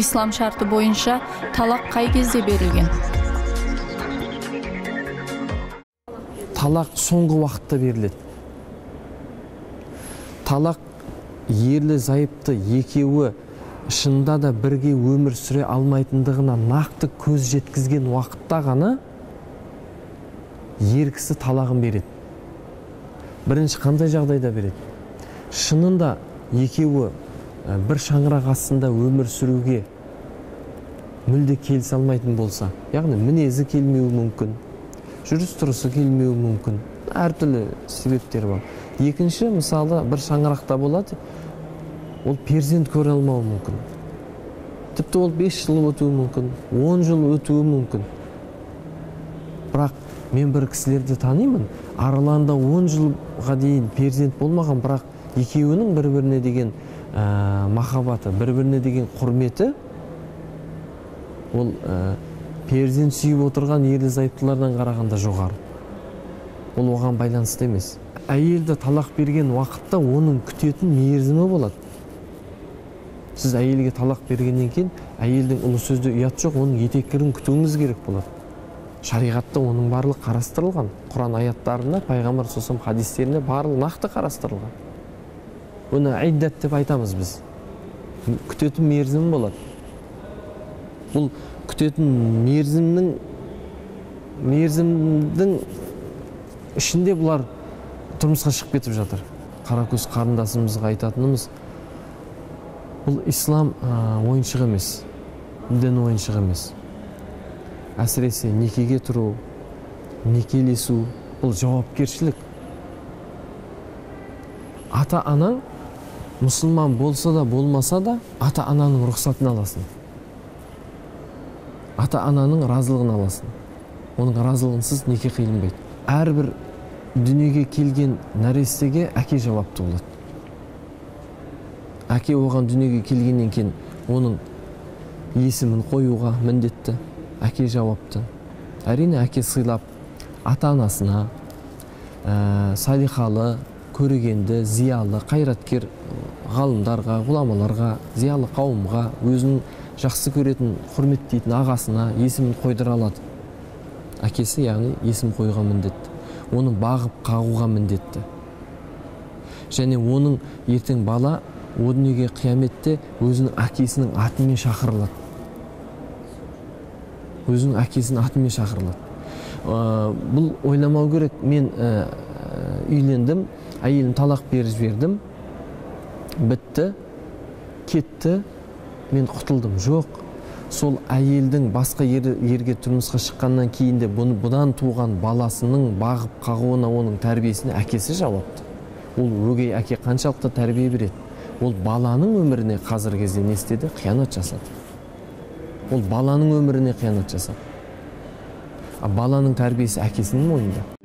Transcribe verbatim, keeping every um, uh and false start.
İslam şartı boyunca talak qay кезде berilgen? Talak soңғы vaqtda berildi. Talak yerli zayıptı екеуі шында да бірге өмір сүре алмайтындығына нақты көз жеткізген уақытта ғана ер кісі талағын береді. Бірінші қандай жағдайда береді? Шынында екеуі бір шаңырақ астында өмір сүруге мүлде келісе алмайтын болса, яғни мінезі келмеуі мүмкін, жүріс-тұрысы келмеуі мүмкін, әртүрлі себептер бар. Екінші, мысалы, бір шаңырақта болады, ол перзент көре алмауы мүмкін. Тіпті ол бес жыл өтуі мүмкін, он жыл өтуі мүмкін. Бірақ мен бір кісілерді танимын, араларында он жылға дейін перзент болмаған, бірақ екеуінің бір-біріне деген ә, махаббаты, бір-біріне деген құрметі, ол ә, перзент сүйіп отырған ерлі зайыптылардан қарағанда жоғары. Ол оған байланысты емес. Әйелді талақ берген уақытта оның күтетін мерзімі болады. Siz әйелге талақ бергеннен кейін әйелдің ұлы сөзде ұят жоқ, оның етеккірін күтуіңіз керек болады. Шариғатта оның барлық қарастырылған. Құран аяттарына, пайғамбар сосын хадистеріне барлық нақты қарастырылған. Оны айддат деп айтамыз біз. Күтетін мерзім болады. Бұл күтетін мерзімнің мерзімдің ішінде бұлар тұрмысқа шығып кетіп жатыр. Қаракөз қарындасымызға айтатынымыз, бұл ислам ойыншығы емес, дін ойыншығы емес. Әсіресе некеге тұру, некелесу, бұл жауапкершілік. Ата-анаң мұсылман болса да болмаса да, ата-ананың рұқсатын аласың. Ата-ананың разылығын аласың. Оның разылығынсыз неке қиылынбайды. Әрбір дүниеге келген нәрестеге әке жауапты болады. Әке оған дүниеге келгеннен кейін оның есімін қоюға міндетті, әке жауапты. Әрине әке сыйлап, ата-анасына ә, салихалы, көрегенді, зиялы, қайраткер ғалымдарға, ғұламаларға, зиялы қауымға, өзінің жақсы көретін, құрметтейтін ағасына есімін қойдыра алады. Әкесі, яғни, есім қоюға міндетті. Оны бағып қағуға міндетті. Және оның ертең бала о дүниеге қияметте өзінің әкесінің атымен шақырылады. Өзінің әкесінің атымен шақырылады. Бұл ойламау керек, мен үйлендім, әйелім талақ беріп жібердім, бітті, кетті, мен құтылдым. Жоқ, сол әйелдің басқа ерге тұрмысқа шыққаннан кейінде бұдан туған баласының бағып қағуына, оның тәрбиесіне әкесі жауапты. Ол өгей әке қаншалықты тәрбие береді? Ол баланың өміріне қазір кезде не істеді? Қиянат жасады. Ол баланың өміріне қиянат жасады. Баланың тәрбиесі әкесінің мойнында.